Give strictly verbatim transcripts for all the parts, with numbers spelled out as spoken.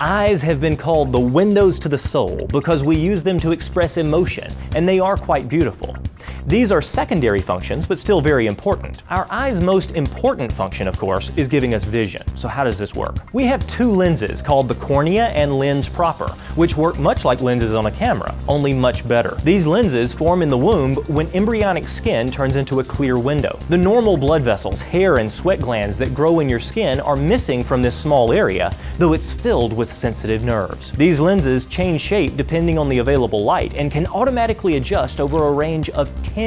Eyes have been called the windows to the soul because we use them to express emotion, and they are quite beautiful. These are secondary functions, but still very important. Our eye's most important function, of course, is giving us vision. So how does this work? We have two lenses called the cornea and lens proper, which work much like lenses on a camera, only much better. These lenses form in the womb when embryonic skin turns into a clear window. The normal blood vessels, hair, and sweat glands that grow in your skin are missing from this small area, though it's filled with sensitive nerves. These lenses change shape depending on the available light and can automatically adjust over a range of ten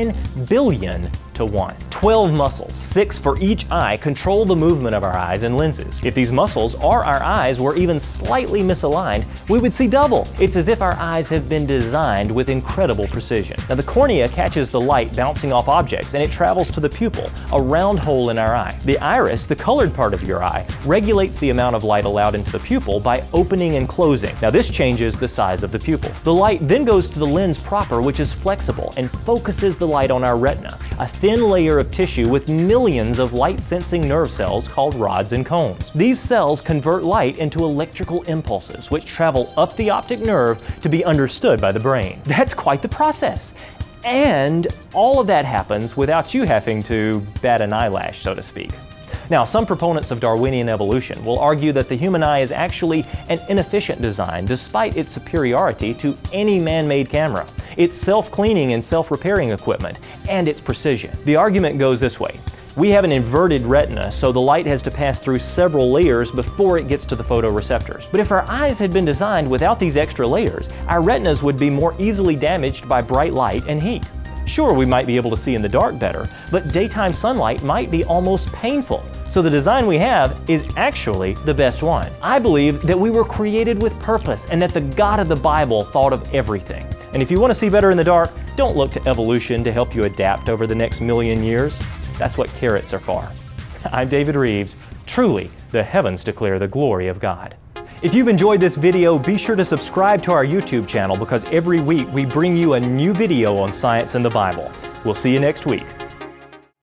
billion to one. twelve muscles, six for each eye, control the movement of our eyes and lenses. If these muscles or our eyes were even slightly misaligned, we would see double. It's as if our eyes have been designed with incredible precision. Now, the cornea catches the light bouncing off objects and it travels to the pupil, a round hole in our eye. The iris, the colored part of your eye, regulates the amount of light allowed into the pupil by opening and closing. Now, this changes the size of the pupil. The light then goes to the lens proper, which is flexible and focuses the light on our retina, a thin layer of tissue with millions of light-sensing nerve cells called rods and cones. These cells convert light into electrical impulses, which travel up the optic nerve to be understood by the brain. That's quite the process. And all of that happens without you having to bat an eyelash, so to speak. Now, some proponents of Darwinian evolution will argue that the human eye is actually an inefficient design, despite its superiority to any man-made camera, its self-cleaning and self-repairing equipment, and its precision. The argument goes this way. We have an inverted retina, so the light has to pass through several layers before it gets to the photoreceptors. But if our eyes had been designed without these extra layers, our retinas would be more easily damaged by bright light and heat. Sure, we might be able to see in the dark better, but daytime sunlight might be almost painful. So the design we have is actually the best one. I believe that we were created with purpose and that the God of the Bible thought of everything. And if you want to see better in the dark, don't look to evolution to help you adapt over the next million years. That's what carrots are for. I'm David Reeves. Truly, the heavens declare the glory of God. If you've enjoyed this video, be sure to subscribe to our YouTube channel because every week we bring you a new video on science and the Bible. We'll see you next week.